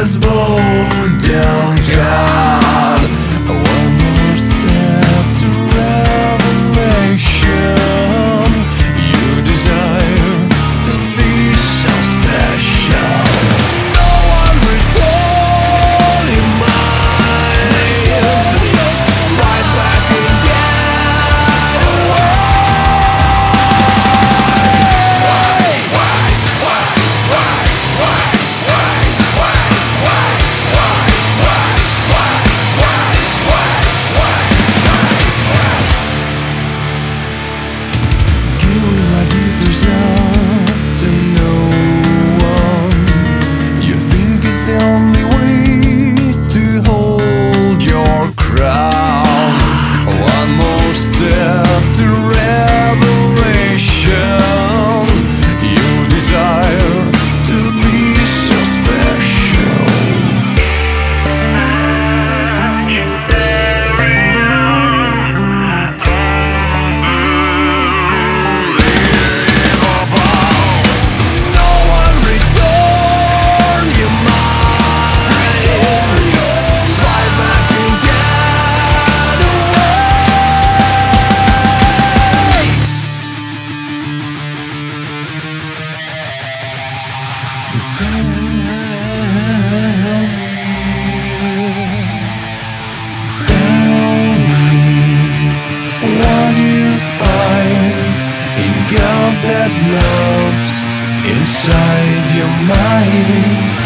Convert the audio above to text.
has borne down God. One more step to revelation. You desire to be so special. No one return in mind. Right back again. Why? Tell me, what you find in God that loves inside your mind.